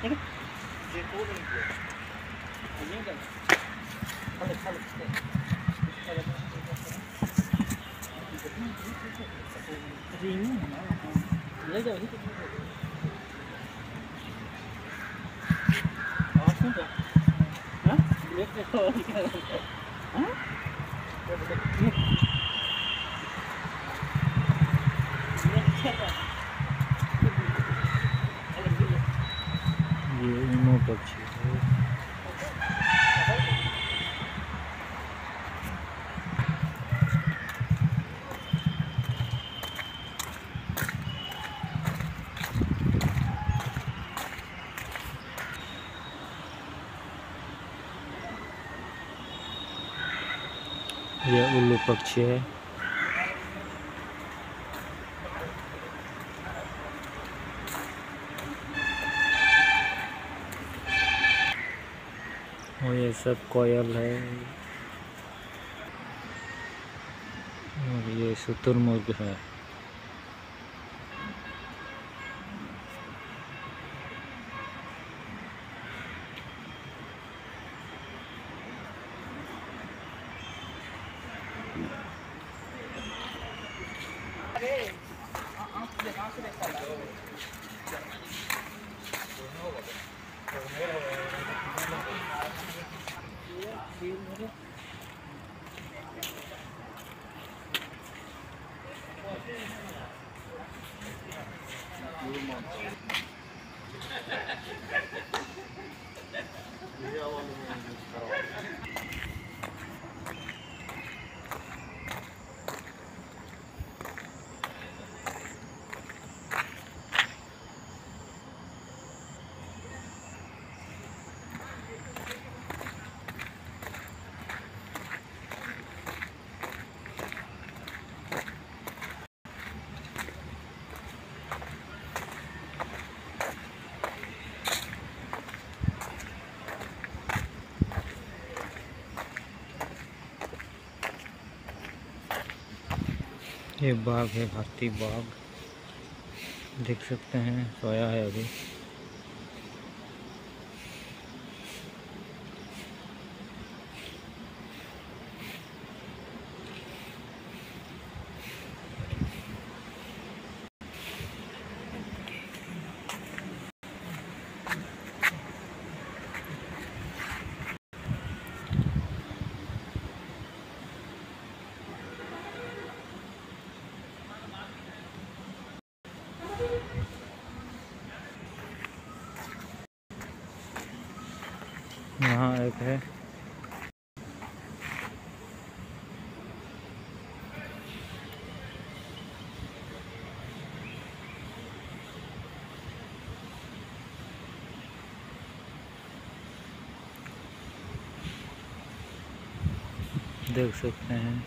ठीक है। ये इमो पक्षी है, यह उल्लू पक्षी है। और ये सब कोयल है और ये शुतुरमुर्ग है। ये बाघ है, भारतीय बाघ देख सकते हैं, सोया है अभी। यहाँ एक है, देख सकते हैं।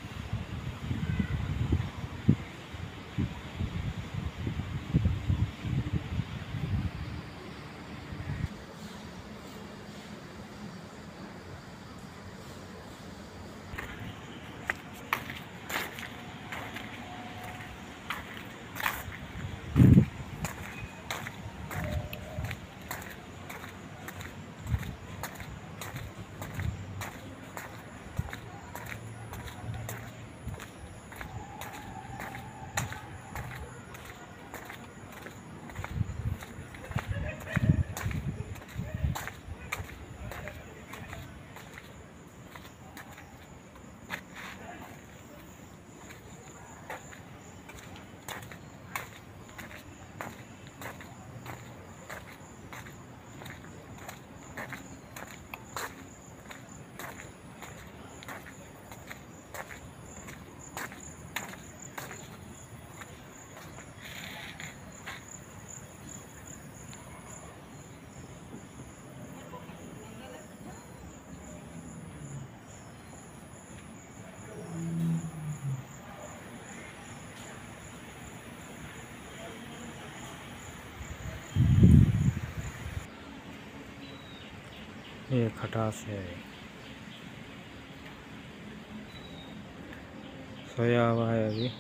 ये खटास है, सोया हुआ है अभी।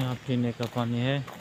यहाँ पीने का पानी है।